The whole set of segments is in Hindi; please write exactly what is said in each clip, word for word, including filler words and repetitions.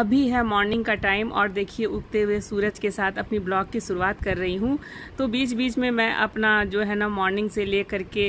अभी है मॉर्निंग का टाइम और देखिए उगते हुए सूरज के साथ अपनी ब्लॉग की शुरुआत कर रही हूँ। तो बीच बीच में मैं अपना जो है ना मॉर्निंग से ले करके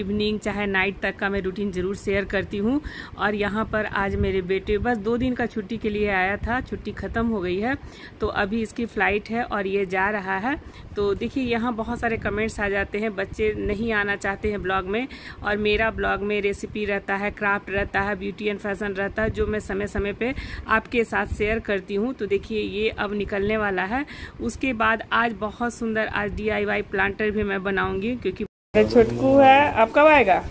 इवनिंग चाहे नाइट तक का मैं रूटीन ज़रूर शेयर करती हूँ। और यहाँ पर आज मेरे बेटे बस दो दिन का छुट्टी के लिए आया था, छुट्टी ख़त्म हो गई है तो अभी इसकी फ़्लाइट है और ये जा रहा है। तो देखिए यहाँ बहुत सारे कमेंट्स आ जाते हैं, बच्चे नहीं आना चाहते हैं ब्लॉग में। और मेरा ब्लॉग में रेसिपी रहता है, क्राफ्ट रहता है, ब्यूटी एंड फैशन रहता है, जो मैं समय समय पर आपके साथ शेयर करती हूँ। तो देखिए ये अब निकलने वाला है, उसके बाद आज बहुत सुंदर आज डी आई वाई प्लांटर भी मैं बनाऊंगी क्योंकि छोटकू है। आप कब आएगा?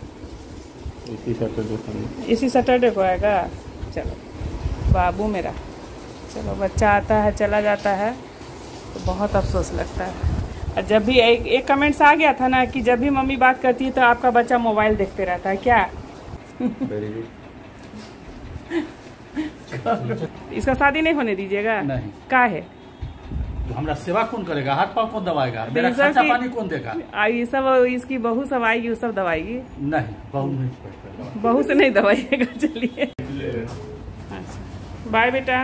इसी सैटरडे को। इसी सैटरडे को आएगा। चलो बाबू मेरा, चलो बच्चा आता है चला जाता है तो बहुत अफसोस लगता है। और जब भी एक, एक कमेंट्स आ गया था ना कि जब भी मम्मी बात करती है तो आपका बच्चा मोबाइल देखते रहता है क्या? इसका शादी नहीं होने दीजिएगा। नहीं। का है तो हमारा सेवा कौन करेगा, हाथ पाँव कौन दबाएगा, मेरा खर्चा पानी कौन देगा? ये सब इसकी बहू सब आएगी, वो सब दबाएगी। नहीं बहू नहीं, बहू से नहीं दबाइएगा। चलिए बाय बेटा,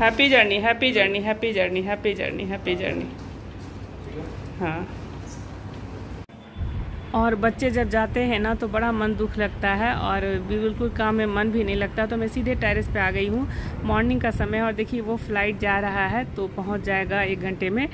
happy journey, happy journey, happy journey, happy journey, happy journey. हाँ, और बच्चे जब जाते हैं ना तो बड़ा मन दुख लगता है और बिल्कुल काम में मन भी नहीं लगता। तो मैं सीधे टेरेस पे आ गई हूँ, मॉर्निंग का समय और देखिए वो फ्लाइट जा रहा है तो पहुँच जाएगा एक घंटे में।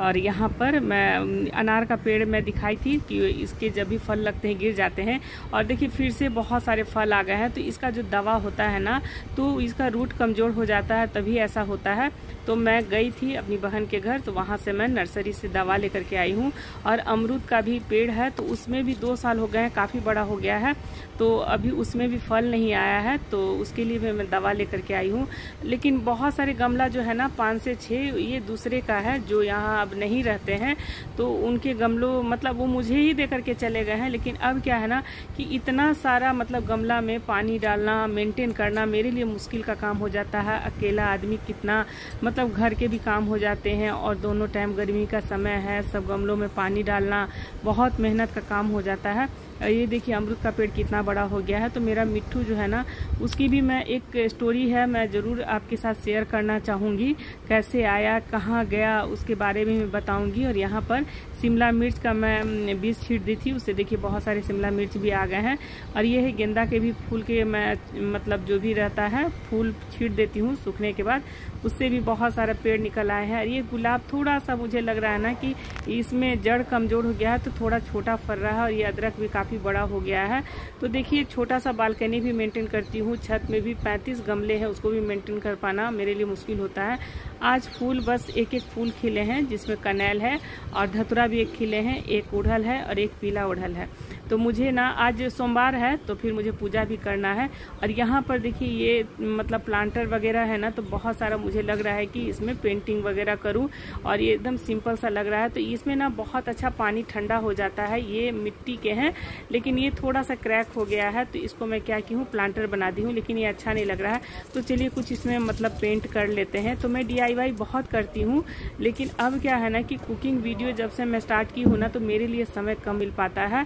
और यहाँ पर मैं अनार का पेड़ मैं दिखाई थी कि इसके जब भी फल लगते हैं गिर जाते हैं और देखिए फिर से बहुत सारे फल आ गए हैं। तो इसका जो दवा होता है ना तो इसका रूट कमज़ोर हो जाता है तभी ऐसा होता है। तो मैं गई थी अपनी बहन के घर तो वहाँ से मैं नर्सरी से दवा लेकर के आई हूँ। और अमरूद का भी पेड़ है तो उसमें भी दो साल हो गए हैं, काफ़ी बड़ा हो गया है तो अभी उसमें भी फल नहीं आया है तो उसके लिए भी मैं दवा लेकर के आई हूँ। लेकिन बहुत सारे गमला जो है ना पाँच से छः ये दूसरे का है जो यहाँ अब नहीं रहते हैं तो उनके गमलों मतलब वो मुझे ही दे करके चले गए हैं। लेकिन अब क्या है ना कि इतना सारा मतलब गमला में पानी डालना मेंटेन करना मेरे लिए मुश्किल का काम हो जाता है। अकेला आदमी कितना मतलब घर के भी काम हो जाते हैं और दोनों टाइम गर्मी का समय है, सब गमलों में पानी डालना बहुत मेहनत का काम हो जाता है। ये देखिए अमरूद का पेड़ कितना बड़ा हो गया है। तो मेरा मिट्ठू जो है ना उसकी भी मैं एक स्टोरी है मैं ज़रूर आपके साथ शेयर करना चाहूँगी, कैसे आया कहाँ गया उसके बारे में मैं बताऊँगी। और यहाँ पर शिमला मिर्च का मैं बीज छीट दी थी, उससे देखिए बहुत सारे शिमला मिर्च भी आ गए हैं। और ये है गेंदा के भी फूल के मैं मतलब जो भी रहता है फूल छीट देती हूँ सूखने के बाद, उससे भी बहुत सारा पेड़ निकल आए हैं। और ये गुलाब थोड़ा सा मुझे लग रहा है ना कि इसमें जड़ कमज़ोर हो गया है तो थोड़ा छोटा फल रहा है। और ये अदरक भी काफ़ी बड़ा हो गया है। तो देखिए छोटा सा बालकनी भी मेंटेन करती हूँ, छत में भी पैंतीस गमले हैं उसको भी मेंटेन कर पाना मेरे लिए मुश्किल होता है। आज फूल बस एक एक फूल खिले हैं जिसमें कनेल है और धतुरा भी एक खिले हैं, एक उड़हल है और एक पीला उड़हल है। तो मुझे ना आज सोमवार है तो फिर मुझे पूजा भी करना है। और यहाँ पर देखिए ये मतलब प्लांटर वगैरह है ना तो बहुत सारा मुझे लग रहा है कि इसमें पेंटिंग वगैरह करूँ और ये एकदम सिंपल सा लग रहा है। तो इसमें ना बहुत अच्छा पानी ठंडा हो जाता है, ये मिट्टी के हैं लेकिन ये थोड़ा सा क्रैक हो गया है तो इसको मैं क्या की हूँ प्लांटर बना दी हूँ लेकिन ये अच्छा नहीं लग रहा है। तो चलिए कुछ इसमें मतलब पेंट कर लेते हैं। तो मैं डी आई वाई बहुत करती हूँ लेकिन अब क्या है ना कि कुकिंग वीडियो जब से मैं स्टार्ट की हूँ ना तो मेरे लिए समय कम मिल पाता है।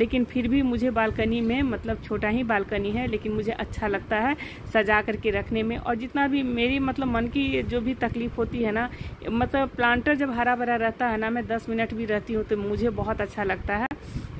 लेकिन फिर भी मुझे बालकनी में मतलब छोटा ही बालकनी है लेकिन मुझे अच्छा लगता है सजा करके रखने में। और जितना भी मेरी मतलब मन की जो भी तकलीफ होती है ना मतलब प्लांटर जब हरा भरा रहता है ना मैं दस मिनट भी रहती हूँ तो मुझे बहुत अच्छा लगता है।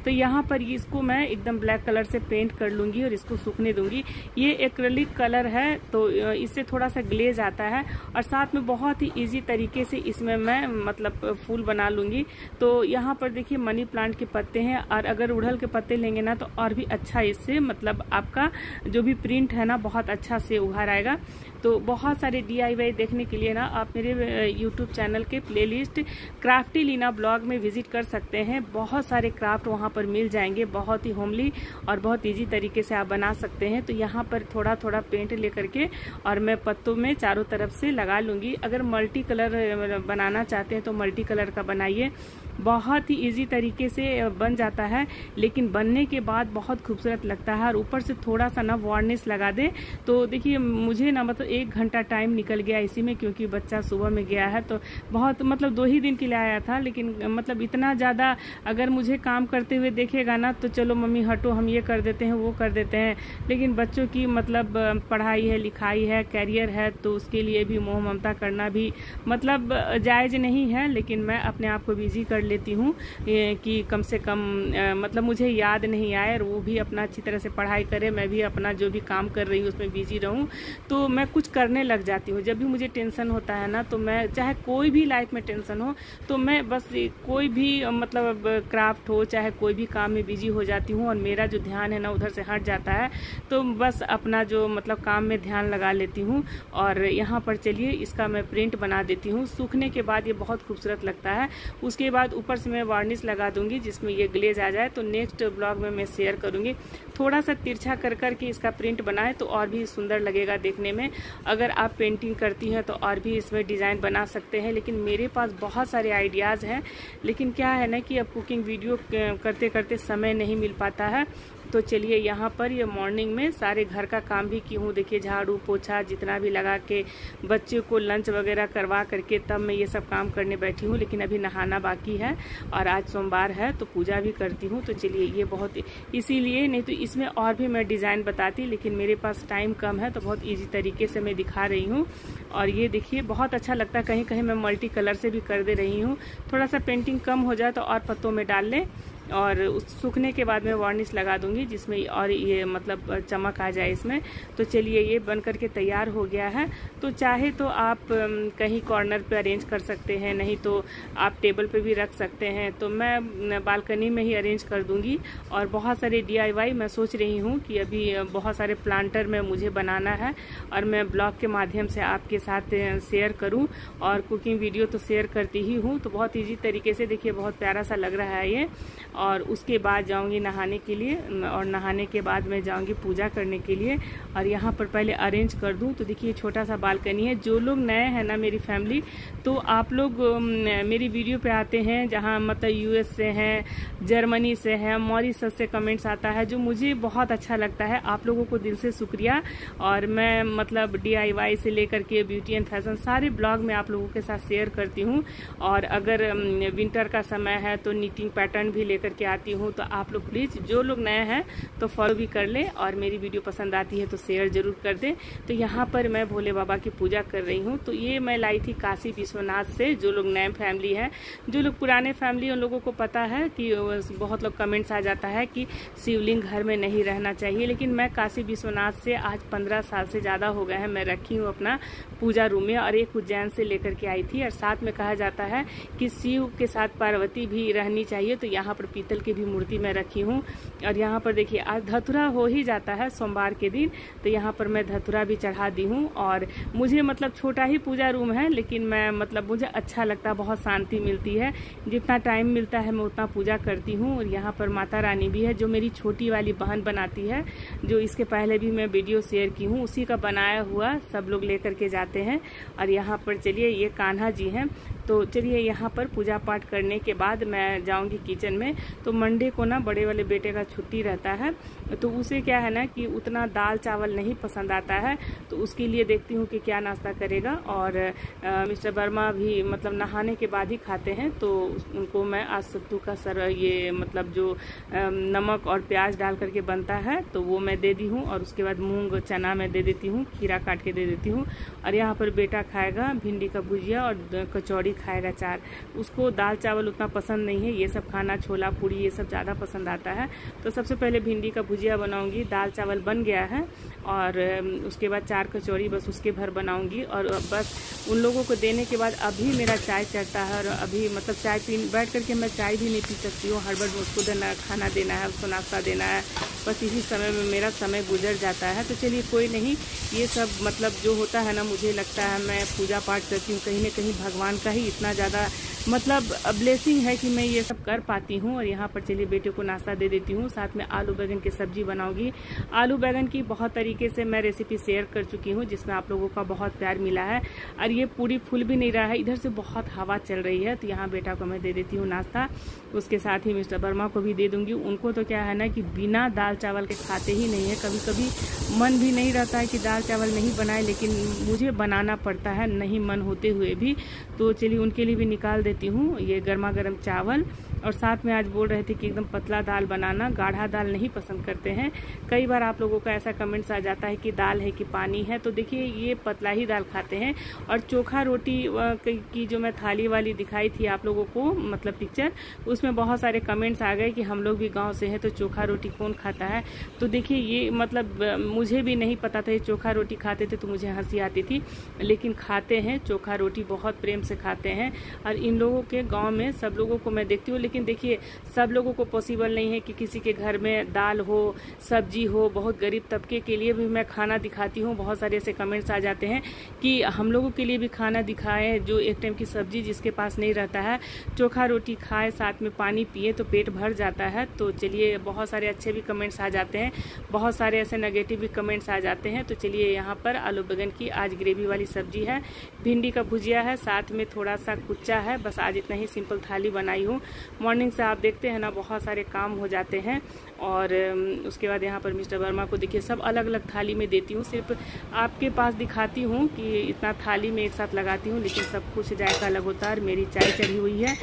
तो यहाँ पर इसको मैं एकदम ब्लैक कलर से पेंट कर लूँगी और इसको सूखने दूँगी। ये एक्रेलिक कलर है तो इससे थोड़ा सा ग्लेज आता है और साथ में बहुत ही इजी तरीके से इसमें मैं मतलब फूल बना लूँगी। तो यहाँ पर देखिए मनी प्लांट के पत्ते हैं और अगर उड़हल के पत्ते लेंगे ना तो और भी अच्छा इससे मतलब आपका जो भी प्रिंट है ना बहुत अच्छा से उभर आएगा। तो बहुत सारे डी आई वाई देखने के लिए ना आप मेरे यूट्यूब चैनल के प्लेलिस्ट क्राफ्टी लीना ब्लॉग में विजिट कर सकते हैं, बहुत सारे क्राफ्ट वहाँ पर मिल जाएंगे, बहुत ही होमली और बहुत इजी तरीके से आप बना सकते हैं। तो यहाँ पर थोड़ा थोड़ा पेंट लेकर के और मैं पत्तों में चारों तरफ से लगा लूँगी। अगर मल्टी कलर बनाना चाहते हैं तो मल्टी कलर का बनाइए, बहुत ही इजी तरीके से बन जाता है लेकिन बनने के बाद बहुत खूबसूरत लगता है। और ऊपर से थोड़ा सा ना वार्निश लगा दे। तो देखिए मुझे ना मतलब एक घंटा टाइम निकल गया इसी में क्योंकि बच्चा सुबह में गया है तो बहुत मतलब दो ही दिन के लिए आया था लेकिन मतलब इतना ज़्यादा अगर मुझे काम करते हुए देखेगा ना तो चलो मम्मी हटो, हम ये कर देते हैं वो कर देते हैं, लेकिन बच्चों की मतलब पढ़ाई है, लिखाई है, कैरियर है, तो उसके लिए भी मोह ममता करना भी मतलब जायज़ नहीं है। लेकिन मैं अपने आप को बिजी कर लेती हूँ कि कम से कम मतलब मुझे याद नहीं आए, वो भी अपना अच्छी तरह से पढ़ाई करे, मैं भी अपना जो भी काम कर रही हूँ उसमें बिजी रहूँ, तो मैं कुछ करने लग जाती हूँ। जब भी मुझे टेंशन होता है ना तो मैं, चाहे कोई भी लाइफ में टेंशन हो, तो मैं बस कोई भी मतलब क्राफ्ट हो चाहे कोई भी काम में बिजी हो जाती हूँ और मेरा जो ध्यान है ना उधर से हट जाता है, तो बस अपना जो मतलब काम में ध्यान लगा लेती हूँ। और यहाँ पर चलिए इसका मैं प्रिंट बना देती हूँ, सूखने के बाद ये बहुत खूबसूरत लगता है। उसके बाद ऊपर से मैं वार्निश लगा दूँगी जिसमें ये ग्लेज आ जाए, तो नेक्स्ट ब्लॉग में मैं शेयर करूँगी। थोड़ा सा तिरछा कर कर के इसका प्रिंट बनाए तो और भी सुंदर लगेगा देखने में। अगर आप पेंटिंग करती हैं तो और भी इसमें डिज़ाइन बना सकते हैं, लेकिन मेरे पास बहुत सारे आइडियाज़ हैं, लेकिन क्या है ना कि अब कुकिंग वीडियो करते करते समय नहीं मिल पाता है। तो चलिए यहाँ पर ये मॉर्निंग में सारे घर का काम भी की हूँ, देखिए झाड़ू पोछा जितना भी लगा के बच्चे को लंच वगैरह करवा करके तब मैं ये सब काम करने बैठी हूँ, लेकिन अभी नहाना बाकी है और आज सोमवार है तो पूजा भी करती हूँ। तो चलिए ये बहुत, इसीलिए नहीं तो इसमें और भी मैं डिज़ाइन बताती, लेकिन मेरे पास टाइम कम है तो बहुत ईजी तरीके से मैं दिखा रही हूँ। और ये देखिए बहुत अच्छा लगता है, कहीं कहीं मैं मल्टी कलर से भी कर दे रही हूँ। थोड़ा सा पेंटिंग कम हो जाए तो और पत्तों में डाल लें और उस सूखने के बाद मैं वार्निश लगा दूंगी जिसमें और ये मतलब चमक आ जाए इसमें। तो चलिए ये बन करके तैयार हो गया है। तो चाहे तो आप कहीं कॉर्नर पे अरेंज कर सकते हैं, नहीं तो आप टेबल पे भी रख सकते हैं, तो मैं बालकनी में ही अरेंज कर दूंगी। और बहुत सारे डी आई वाई मैं सोच रही हूँ कि अभी बहुत सारे प्लांटर में मुझे बनाना है और मैं ब्लॉग के माध्यम से आपके साथ शेयर करूँ, और कुकिंग वीडियो तो शेयर करती ही हूँ। तो बहुत ईजी तरीके से देखिए बहुत प्यारा सा लग रहा है ये। और उसके बाद जाऊंगी नहाने के लिए, और नहाने के बाद मैं जाऊंगी पूजा करने के लिए। और यहाँ पर पहले अरेंज कर दूं तो देखिए छोटा सा बालकनी है। जो लोग नए हैं ना मेरी फैमिली, तो आप लोग मेरी वीडियो पे आते हैं जहाँ मतलब यूएस से हैं, जर्मनी से हैं, मॉरिशस से कमेंट्स आता है, जो मुझे बहुत अच्छा लगता है। आप लोगों को दिल से शुक्रिया। और मैं मतलब डी आई वाई से लेकर के ब्यूटी एंड फैशन सारे ब्लॉग में आप लोगों के साथ शेयर करती हूँ। और अगर विंटर का समय है तो निटिंग पैटर्न भी लेकर के आती हूँ। तो आप लोग प्लीज़, जो लोग नए हैं तो फॉलो भी कर ले, और मेरी वीडियो पसंद आती है तो शेयर जरूर कर दें। तो यहाँ पर मैं भोले बाबा की पूजा कर रही हूँ। तो ये मैं लाई थी काशी विश्वनाथ से। जो लोग नए फैमिली हैं, जो लोग पुराने फैमिली, उन लोगों को पता है कि बहुत लोग कमेंट्स आ जाता है कि शिवलिंग घर में नहीं रहना चाहिए, लेकिन मैं काशी विश्वनाथ से आज पंद्रह साल से ज़्यादा हो गए हैं मैं रखी हूँ अपना पूजा रूम में, और एक उज्जैन से लेकर के आई थी। और साथ में कहा जाता है कि शिव के साथ पार्वती भी रहनी चाहिए, तो यहाँ पर पीतल की भी मूर्ति मैं रखी हूँ। और यहाँ पर देखिए आज धतुरा हो ही जाता है सोमवार के दिन, तो यहाँ पर मैं धतुरा भी चढ़ा दी हूँ। और मुझे मतलब छोटा ही पूजा रूम है, लेकिन मैं मतलब मुझे अच्छा लगता है, बहुत शांति मिलती है। जितना टाइम मिलता है मैं उतना पूजा करती हूँ। और यहाँ पर माता रानी भी है, जो मेरी छोटी वाली बहन बनाती है, जो इसके पहले भी मैं वीडियो शेयर की हूँ, उसी का बनाया हुआ सब लोग ले करके जाते हैं। और यहाँ पर चलिए ये कान्हा जी हैं। तो चलिए यहाँ पर पूजा पाठ करने के बाद मैं जाऊँगी किचन में। तो मंडे को ना बड़े वाले बेटे का छुट्टी रहता है, तो उसे क्या है ना कि उतना दाल चावल नहीं पसंद आता है, तो उसके लिए देखती हूँ कि क्या नाश्ता करेगा। और आ, मिस्टर वर्मा भी मतलब नहाने के बाद ही खाते हैं, तो उनको मैं आज सत्तू का सर ये मतलब जो आ, नमक और प्याज डाल करके बनता है तो वो मैं दे दी हूँ। और उसके बाद मूँग चना मैं दे देती हूँ, खीरा काट के दे देती हूँ। और यहाँ पर बेटा खाएगा भिंडी का भुजिया और कचौड़ी खाएगा चार। उसको दाल चावल उतना पसंद नहीं है, ये सब खाना छोला पूरी ये सब ज़्यादा पसंद आता है। तो सबसे पहले भिंडी का भुजिया बनाऊंगी, दाल चावल बन गया है, और उसके बाद चार कचौड़ी बस उसके भर बनाऊंगी। और बस उन लोगों को देने के बाद अभी मेरा चाय चढ़ता है, और अभी मतलब चाय पी बैठ करके मैं चाय भी नहीं पी सकती हूँ, हड़बड़ में उसको देना, खाना देना है, उसको नाश्ता देना है, बस इसी समय में मेरा समय गुजर जाता है। तो चलिए कोई नहीं, ये सब मतलब जो होता है ना, मुझे लगता है मैं पूजा पाठ करती हूँ, कहीं ना कहीं भगवान का ही इतना ज़्यादा मतलब ब्लेसिंग है कि मैं ये सब कर पाती हूँ। और यहाँ पर चलिए बेटे को नाश्ता दे देती हूँ, साथ में आलू बैंगन की सब्जी बनाऊंगी। आलू बैंगन की बहुत तरीके से मैं रेसिपी शेयर कर चुकी हूँ, जिसमें आप लोगों का बहुत प्यार मिला है। और ये पूरी फूल भी नहीं रहा है, इधर से बहुत हवा चल रही है। तो यहाँ बेटा को मैं दे देती हूँ नाश्ता, उसके साथ ही मिस्टर वर्मा को भी दे दूँगी। उनको तो क्या है ना कि बिना दाल चावल के खाते ही नहीं है, कभी कभी मन भी नहीं रहता है कि दाल चावल नहीं बनाए, लेकिन मुझे बनाना पड़ता है नहीं मन होते हुए भी। तो चलिए उनके लिए भी निकाल देती हूँ ये गर्मा गर्म चावल। और साथ में आज बोल रहे थे कि एकदम पतला दाल बनाना, गाढ़ा दाल नहीं पसंद करते हैं। कई बार आप लोगों का ऐसा कमेंट्स आ जाता है कि दाल है कि पानी है, तो देखिए ये पतला ही दाल खाते हैं। और चोखा रोटी की जो मैं थाली वाली दिखाई थी आप लोगों को, मतलब पिक्चर, उसमें बहुत सारे कमेंट्स आ गए कि हम लोग भी गाँव से हैं तो चोखा रोटी कौन खाता है। तो देखिए ये मतलब मुझे भी नहीं पता था ये चोखा रोटी खाते थे, तो मुझे हंसी आती थी, लेकिन खाते हैं चोखा रोटी, बहुत प्रेम से खाते हैं। और इन लोगों के गाँव में सब लोगों को मैं देखती हूँ, लेकिन देखिए सब लोगों को पॉसिबल नहीं है कि किसी के घर में दाल हो, सब्जी हो। बहुत गरीब तबके के लिए भी मैं खाना दिखाती हूँ, बहुत सारे ऐसे कमेंट्स आ जाते हैं कि हम लोगों के लिए भी खाना दिखाएं, जो एक टाइम की सब्जी जिसके पास नहीं रहता है, चोखा रोटी खाएं, साथ में पानी पिए तो पेट भर जाता है। तो चलिए बहुत सारे अच्छे भी कमेंट्स आ जाते हैं, बहुत सारे ऐसे नेगेटिव भी कमेंट्स आ जाते हैं। तो चलिए यहाँ पर आलू बैंगन की आज ग्रेवी वाली सब्जी है, भिंडी का भुजिया है, साथ में थोड़ा सा कुच्चा है। बस आज इतना ही सिंपल थाली बनाई हूँ। मॉर्निंग से आप देखते हैं ना बहुत सारे काम हो जाते हैं। और उसके बाद यहाँ पर मिस्टर वर्मा को देखिए सब अलग अलग थाली में देती हूँ, सिर्फ आपके पास दिखाती हूँ कि इतना थाली में एक साथ लगाती हूँ, लेकिन सब कुछ जायका अलग होता है। और मेरी चाय चढ़ी हुई है।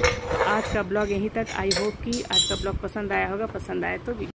आज का ब्लॉग यहीं तक। आई होप कि आज का ब्लॉग पसंद आया होगा, पसंद आया तो